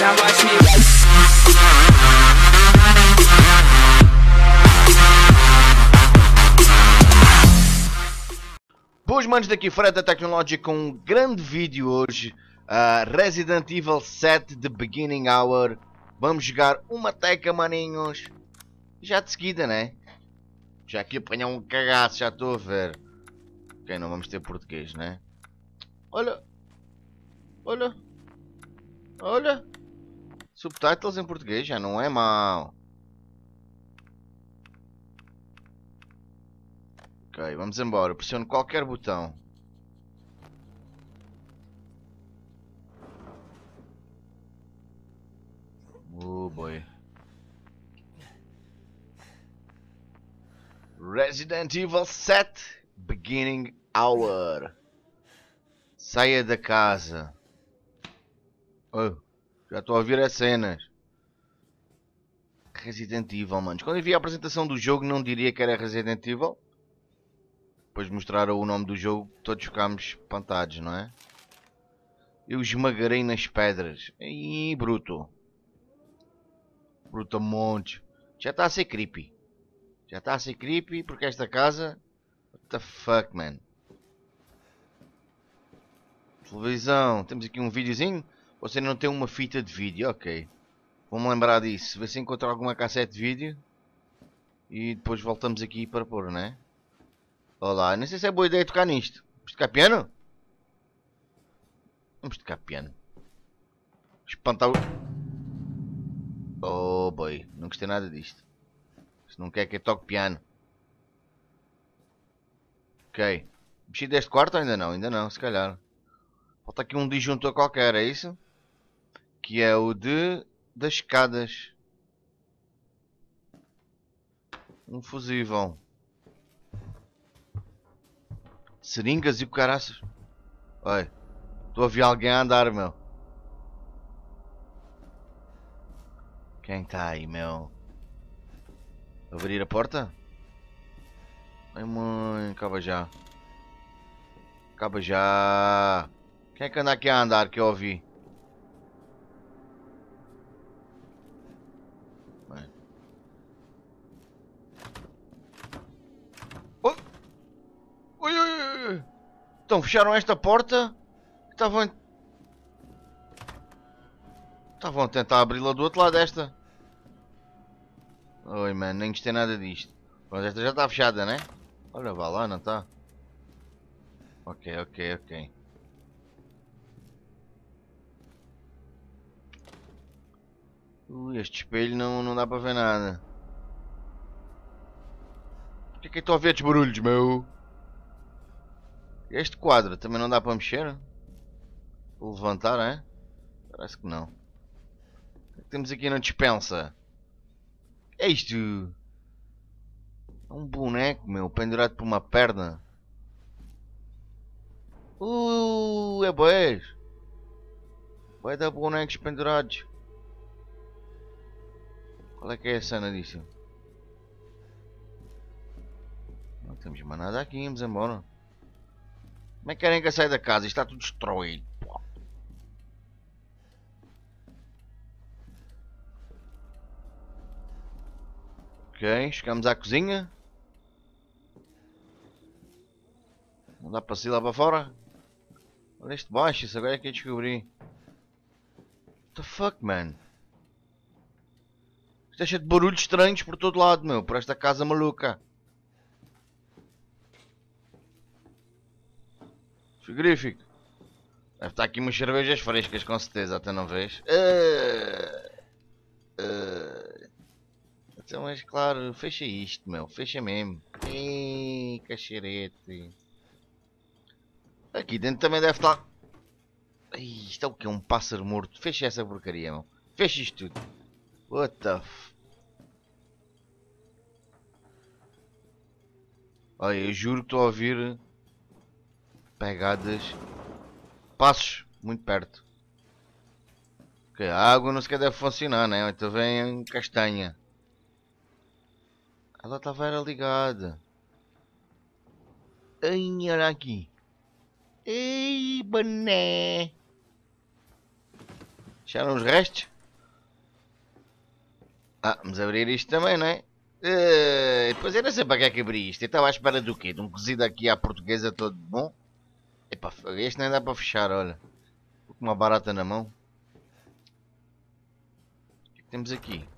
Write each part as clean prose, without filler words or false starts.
Now watch me race. Boas manos, daqui Fred da Tecnologia com um grande vídeo hoje. Resident Evil 7 The Beginning Hour. Vamos jogar uma teca, maninhos. Já de seguida, né? Já aqui apanhar um cagaço, já estou a ver. Ok, não vamos ter português, né? Olha. Olha. Olha. Subtitles em português já não é mau. Ok, vamos embora. Eu pressiono qualquer botão. Oh boy. Resident Evil 7 Beginning Hour. Saia da casa. Oh, já estou a ouvir as cenas. Resident Evil, manos. Quando eu vi a apresentação do jogo não diria que era Resident Evil. Depois mostraram o nome do jogo, todos ficámos espantados, não é? Eu esmagarei nas pedras. Ih, bruto. Brutamonte. Já está a ser creepy. Já está a ser creepy porque esta casa... What the fuck, man. Televisão. Temos aqui um videozinho. Você não tem uma fita de vídeo. Ok. Vamos lembrar disso. Vê se encontrar alguma cassete de vídeo. E depois voltamos aqui para pôr, né? Olá. Não sei se é boa ideia tocar nisto. Vamos tocar piano? Vamos tocar piano. Espantar o... Oh boy. Não gostei nada disto. Se não quer que eu toque piano. Ok. Mexi deste quarto ou ainda não? Ainda não, se calhar. Falta aqui um disjuntor qualquer, é isso? Que é o de... das escadas. Um fusível. Seringas e o caraças. Oi. Estou a ver alguém a andar, meu. Quem está aí, meu? Abrir a porta? Ai mãe, acaba já. Acaba já. Quem é que anda aqui a andar que eu ouvi? Oh. Ui, ui, ui. Então fecharam esta porta. Estavam a tentar abri-la do outro lado desta. Oi, mano, nem gostei nada disto. Mas esta já está fechada, né? Olha, vá lá, não está? Ok, ok, ok. Ui, este espelho não dá para ver nada. Por que é que eu estou a ver estes barulhos, meu? Este quadro também não dá para mexer? Vou levantar, é? Parece que não. O que é que temos aqui na dispensa? É isto? É um boneco, meu, pendurado por uma perna. É boi. Vai dar bonecos pendurados. Qual é que é a cena disso? Não temos mais nada aqui, vamos embora. Como é que querem que eu saia da casa? Isto está tudo destruído. Ok, chegamos à cozinha. Não dá para sair lá para fora? Olha este baixo, isso agora é que eu descobri. What the fuck, man? Isto é cheio de barulhos estranhos por todo lado, meu, por esta casa maluca. Frigorífico. Deve estar aqui umas cervejas frescas, com certeza, até não vês. Então, mas claro, fecha isto, meu, fecha mesmo. Ih, cacharete. Aqui dentro também deve estar... Ih, isto é o que? Um pássaro morto. Fecha essa porcaria, meu. Fecha isto tudo. What the f... Olha, eu juro que estou a ouvir... Pegadas... Passos, muito perto. Ok, a água não sequer deve funcionar, né? Então vem castanha. Ela estava era ligada. Ai, olha aqui. Ei, boné. Deixaram os restos. Ah, vamos abrir isto também, não é? Depois eu não sei para que é que abri isto. Eu estava à espera do quê? De um cozido aqui à portuguesa todo bom. Epá, este nem dá para fechar, olha. Estou com uma barata na mão. O que é que temos aqui?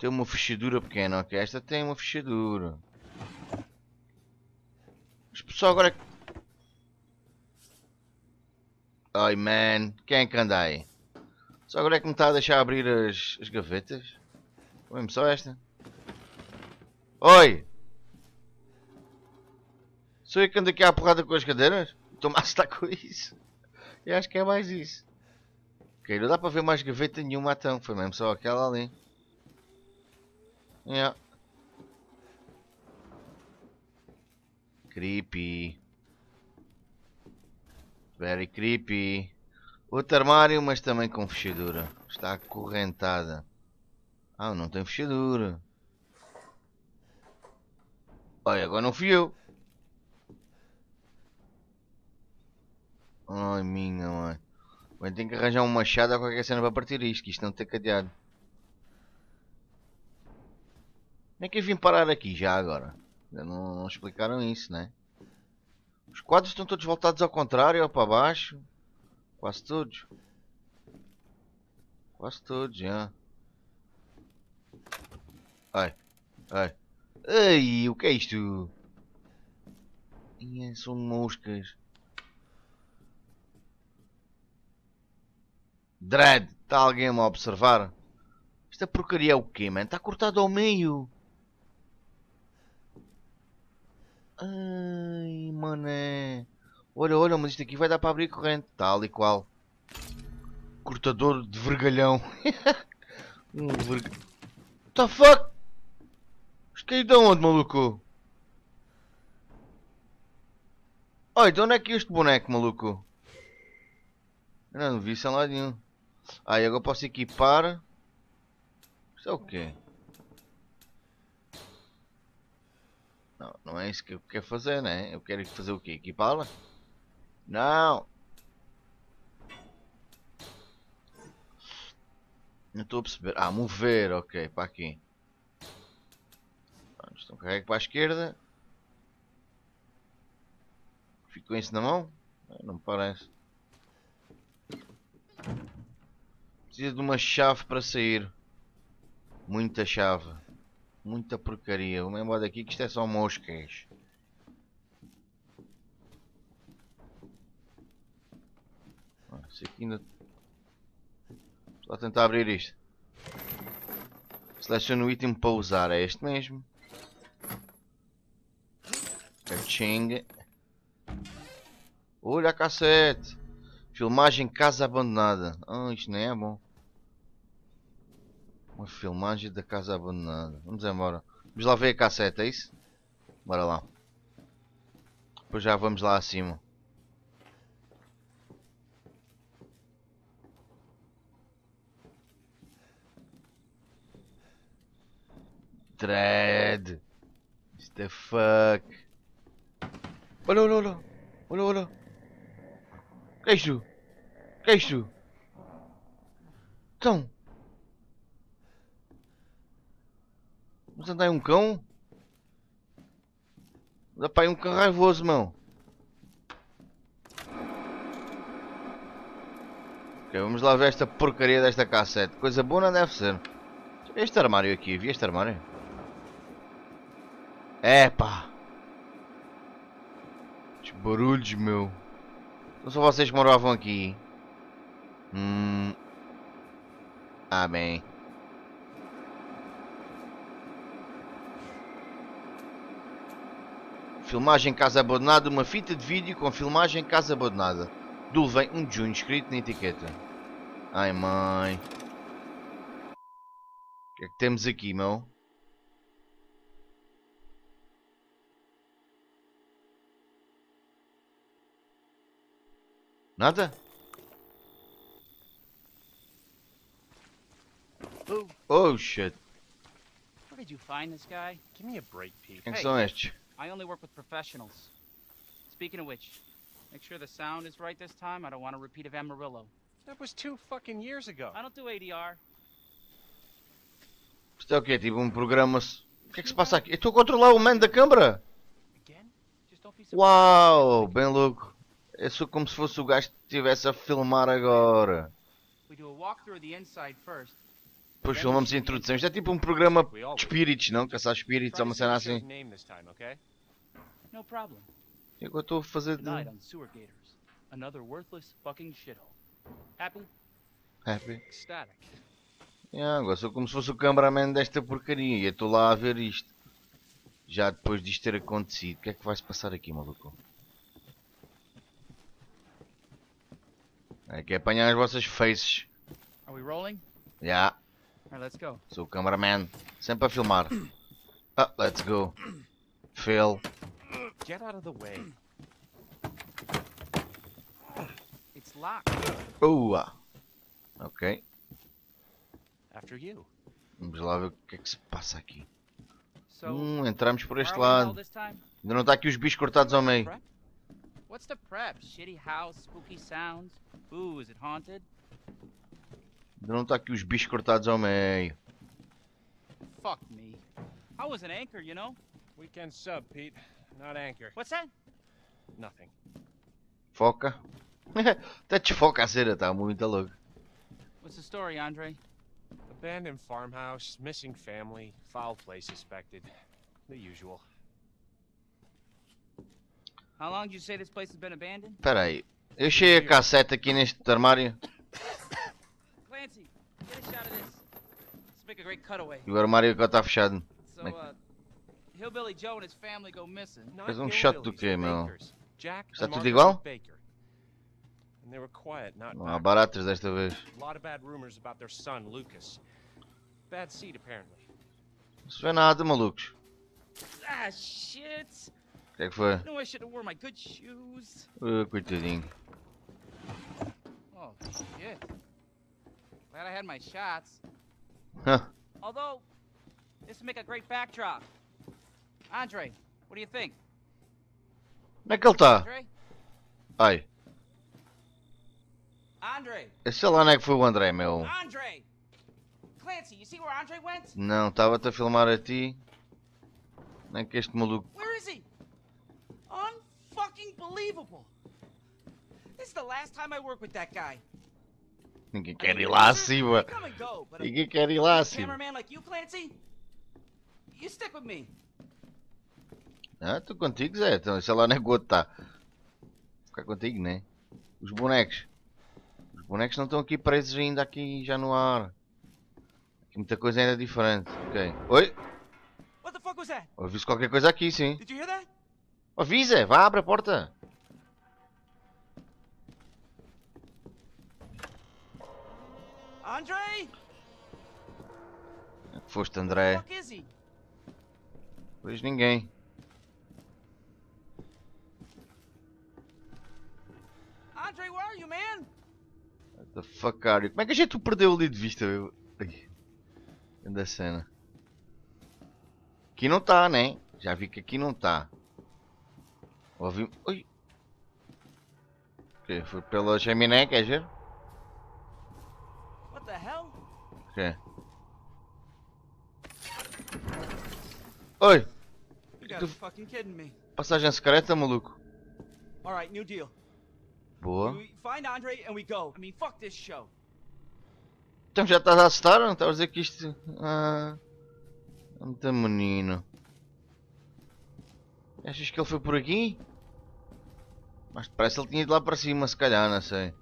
Tem uma fechadura pequena, ok? Esta tem uma fechadura. Mas pessoal, agora... Ai, man. Quem é que anda aí? Só agora é que me está a deixar abrir as gavetas. Olha só esta. Oi! Sou eu que ando aqui à porrada com as cadeiras? Estou-me a assustar com isso. Eu acho que é mais isso. Ok, não dá para ver mais gaveta nenhuma, então. Foi mesmo só aquela ali. Yeah. Creepy. Very creepy. Outro armário, mas também com fechadura. Está acorrentada. Ah, não tem fechadura. Olha, agora não fui eu. Ai, minha mãe. Bem, tenho que arranjar um machado ou qualquer cena para partir isto, que isto não tem cadeado. Como é que eu vim parar aqui já agora? Ainda não explicaram isso, né? Os quadros estão todos voltados ao contrário ou para baixo. Quase todos. Quase todos, já. Ai. Ai. Ai, o que é isto? Ai, são moscas. Dread, está alguém a observar? Esta porcaria é o quê, mano? Está cortado ao meio. Ai, mané. Olha, olha, mas isto aqui vai dar para abrir corrente. Tal e qual. Cortador de vergalhão. Um vergalhão. What the fuck? Isto caiu de onde, maluco? Oi, de onde é que é este boneco, maluco? Eu não vi isso a lado nenhum. Ah, e agora posso equipar. Isto é o quê? Não, não é isso que eu quero fazer, né? Eu quero fazer o quê? Equipá-la? Não! Não estou a perceber. Ah, mover, ok, para aqui. Pronto, então carrego para a esquerda. Fico com isso na mão? Não me parece. Precisa de uma chave para sair. Muita chave. Muita porcaria. Vou-me embora daqui que isto é só moscas. Isso aqui ainda... Estou a tentar abrir isto. Seleciono o item para usar. É este mesmo. Tching. Olha a cassete. Filmagem casa abandonada. Ah, isto nem é bom. Uma filmagem da casa abandonada. Vamos embora. Vamos lá ver a cassete, é isso? Bora lá. Depois já vamos lá acima. Dread. What the fuck? Olha, olha, olha. Olha, olha. O que é isto? O que é isto? Então. Vamos andar em um cão? Dá para ir um cão raivoso, mão. Ok, vamos lá ver esta porcaria desta cassete. Coisa boa não deve ser. Este armário aqui, vi este armário? Epá! Os barulhos, meu. Não são vocês que moravam aqui. Ah, bem. Filmagem casa abandonada, uma fita de vídeo com filmagem casa abandonada. Do vem 1 de junho, escrito na etiqueta. Ai, mãe. O que é que temos aqui, meu? Nada? Oh, shit. Where did you find this guy? Give me a break, Pete. Quem são estes? I only work with professionals. Speaking of which, make sure the sound is right this time. I don't want a repeat of Amarillo. That was 2 fucking years ago. I don't do ADR. Isto é o quê? Tipo programa... O que é que se passa aqui? Eu estou a controlar o man da câmara! Uau! Bem louco! É só como se fosse o gajo que estivesse a filmar agora. Depois filmamos introduções. É tipo programa de espíritos, não? Caçar espíritos ou uma cena assim. E agora estou a fazer de... Happy? Yeah, agora sou como se fosse o cameraman desta porcaria e eu estou lá a ver isto. Já depois disto ter acontecido, o que é que vai-se passar aqui, maluco? É que apanhar as vossas faces. Já. Yeah. Sou o cameraman, sempre a filmar. Ah, let's go. Phil. Get out of the way. It's locked. Ok. Vamos lá ver o que é que se passa aqui. Entramos por este lado. Ainda não está aqui os bichos cortados ao meio. What's the prep? Shitty house, spooky sounds. Ooh, is it haunted? Ainda não está aqui os bichos cortados ao meio. Fuck me. I was an anchor, you know? Weekend sub, Pete. Not anchor. What's that? Nothing. Foca. Até desfoca a cera, está muito louco. What's the story, Andre? Abandoned farmhouse, missing family, foul play suspected. The usual. How long did you say this place has been abandoned? Espera aí. Eu achei a cassete aqui neste armário. Clancy, get a shot of this. Let's make a great cutaway. E o armário agora está fechado. Billy Joe and his family go missing. Mas chato do que, meu? Está tudo igual? Não há baratas desta vez. Não se vê nada, malucos. O que é que foi? Coitadinho. Andre, what do you think? Onde é que ele está? Ai. Andre. Eu sei lá onde é que foi o André, meu. Andre. Clancy, you see where Andre went? Não, estava-te a filmar a ti. Nem que este maluco. Where is he? Unfucking believable. This is the last time I work with that guy. Ninguém quer ir lá acima. Ninguém quer ir lá acima. Cameraman like you, Clancy? You stick with me. Ah, estou contigo, Zé. Então, sei lá onde é que o outro está. Vou ficar contigo, né? Os bonecos. Os bonecos não estão aqui presos ainda, aqui já no ar. Aqui muita coisa ainda é diferente. Ok. Oi? Ouvi-se qualquer coisa aqui, sim. Ouvi, Zé. Vá, abre a porta. Andre? Foste, André. Pois ninguém. Andre, where are you, man? What the fuck are you? Como é que a gente o perdeu ali de vista? Da cena. Aqui não está, né? Já vi que aqui não está. Ouvi... Oi. Ok, foi pela chaminé, quer ver? What the hell? Ok. Oi. Tu... Passagem secreta, maluco. Alright, new deal. Boa. Então já estás a assustar? Não estás a dizer que isto... Ah... Muito menino. Achas que ele foi por aqui? Mas parece que ele tinha ido lá para cima, se calhar, não sei.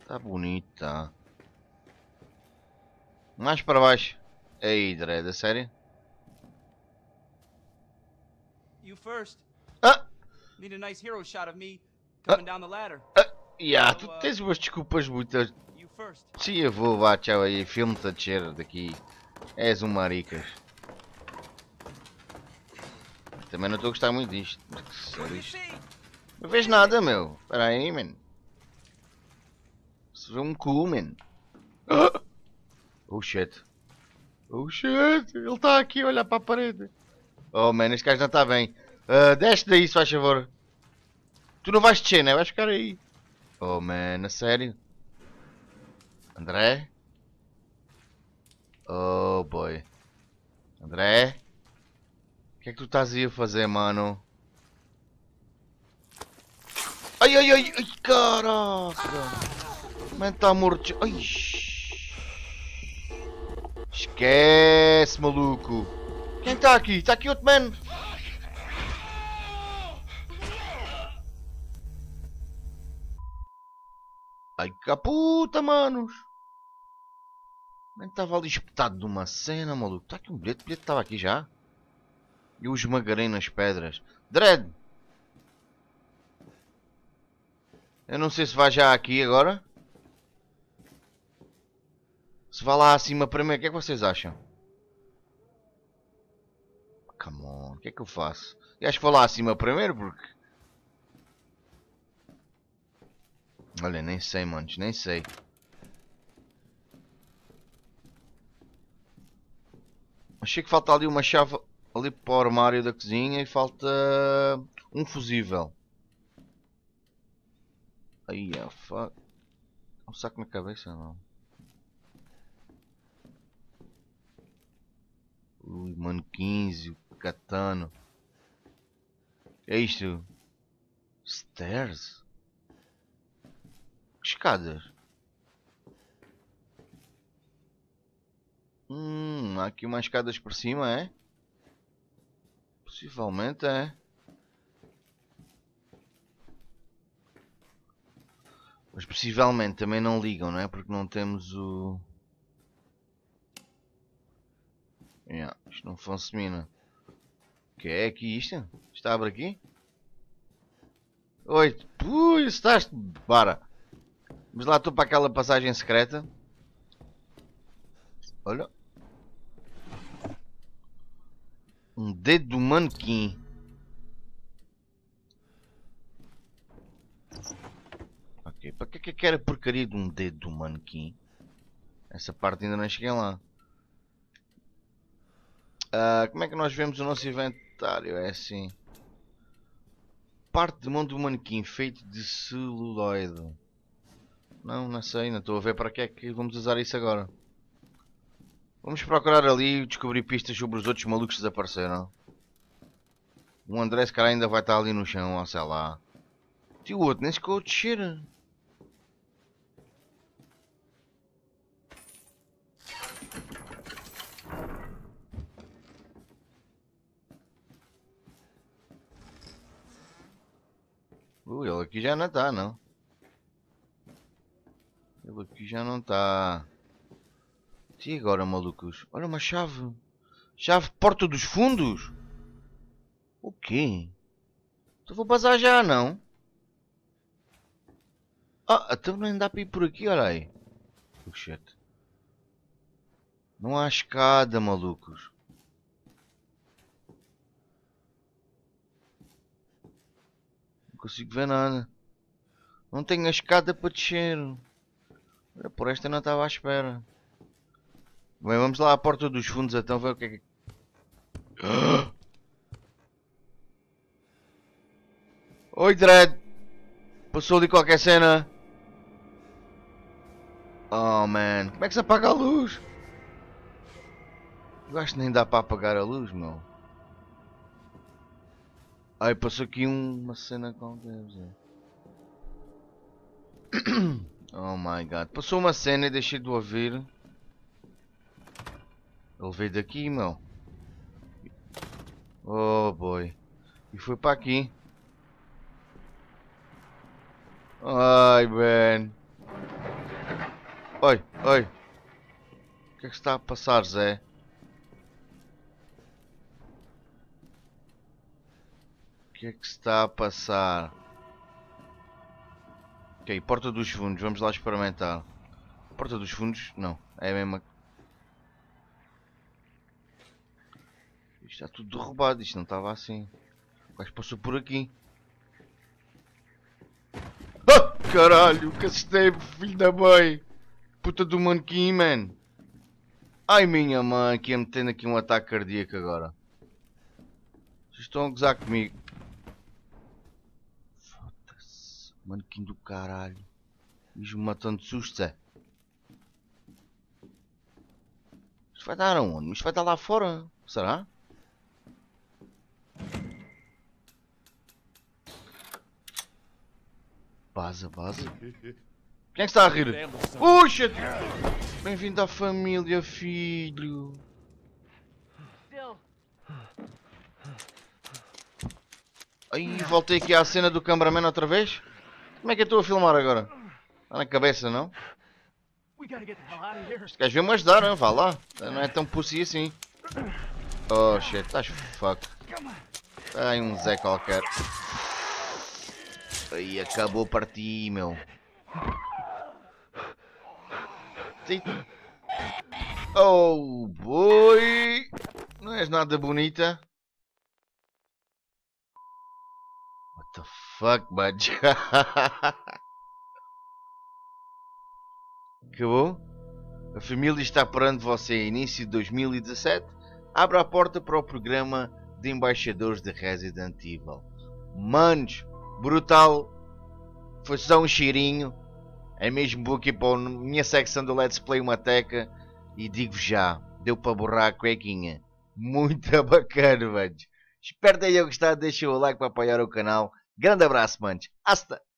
Está bonito, tá. Mais para baixo. Aí, Dred, a sério? Ah! Need a nice hero shot of me coming down the ladder. Yeah, tu tens umas desculpas muitas. Sim, eu vou, vá, tchau aí, filme-te a descer daqui. És um maricas. Também não estou a gostar muito disto. Não vejo nada, meu. Espera aí, man. Se vê um cu, man. Oh shit. Oh shit, ele está aqui a olhar para a parede. Oh man, este gajo não está bem. Desce daí, se faz favor. Tu não vais descer, né? Vais ficar aí. Oh, mano, a sério? André? Oh, boy. André? O que é que tu estás aí a fazer, mano? Ai, ai, ai, ai, caraca! Mano, tá morto. Ai, esquece, maluco. Quem está aqui? Está aqui outro mano. Ai, caputa, manos. Mano, estava ali espetado numa cena, maluco. Está aqui um bilhete. O bilhete estava aqui já. Eu esmagarei nas pedras. Dread! Eu não sei se vai já aqui agora. Se vai lá acima primeiro, o que é que vocês acham? Come on, o que é que eu faço? Eu acho que vou lá acima primeiro porque... Olha, nem sei, manos, nem sei. Achei que falta ali uma chave ali para o armário da cozinha e falta um fusível. Ai, fuck. Um saco na cabeça, não. Ui, mano, 15, catano. É isto? Stairs? Escadas? Há aqui umas escadas por cima, é? Possivelmente é. Mas possivelmente também não ligam, não é? Porque não temos o... Yeah, isto não fosse mina. O que é aqui isto? Isto abre aqui? Oi! Ui, estás... Para! Mas lá estou para aquela passagem secreta. Olha! Um dedo do manequim. Para que é que era porcaria de um dedo do manequim? Essa parte ainda não cheguei lá. Como é que nós vemos o nosso inventário? É assim. Parte de mão do manequim feito de celuloide. Não sei, ainda estou a ver para que é que vamos usar isso agora. Vamos procurar ali e descobrir pistas sobre os outros malucos que desapareceram. O André, esse cara, ainda vai estar ali no chão, ou sei lá. E o outro nem ficou a descer. Ele aqui já não está, não. Ele aqui já não está. E agora, malucos? Olha uma chave. Chave porta dos fundos? O quê? Então vou passar já, não? Ah, até não dá para ir por aqui, olha aí. Puxa. Não há escada, malucos. Não consigo ver nada. Não tenho a escada para descer. Por esta não estava à espera. Bem, vamos lá à porta dos fundos então ver o que é que... Oi, Dredd! Passou ali qualquer cena. Oh, man. Como é que se apaga a luz? Eu acho que nem dá para apagar a luz, meu. Ai, passou aqui uma cena com Deus. Oh my god. Passou uma cena e deixei de ouvir. Ele veio daqui, meu. Oh boy. E foi para aqui. Ai, man. Oi, oi. O que é que está a passar, Zé? O que é que está a passar? Ok, porta dos fundos, vamos lá experimentar. Porta dos fundos? Não, é a mesma. Isto está tudo derrubado, isto não estava assim. O gajo passou por aqui. Ah, caralho, que assistei, filho da mãe. Puta do manequim, man. Ai, minha mãe, que ia me tendo aqui um ataque cardíaco agora. Vocês estão a gozar comigo. Manequim do caralho. Bicho me matando de susto, Zé. Isto vai dar aonde? Isto vai dar lá fora? Será? Baza, baza. Quem é que está a rir? Puxa! Bem-vindo à família, filho. Aí, voltei aqui à cena do cameraman outra vez. Como é que eu estou a filmar agora? Está na cabeça, não? Este gajo veio-me ajudar, hein? Vá lá. Não é tão pussy assim. Oh shit, estás fuck. Está aí um Zé qualquer. Aí, acabou para ti, meu. Oh boy! Não és nada bonita. What the fuck, bud? Acabou? A família está perante você. Início de 2017. Abra a porta para o programa de embaixadores de Resident Evil. Manos! Brutal, foi só um cheirinho. É mesmo, vou aqui para a minha secção do Let's Play uma teca e digo já, deu para borrar a cuequinha. Muito bacana, manos. Espero que tenham gostado, deixem o like para apoiar o canal. Grande abraço, manos. Hasta!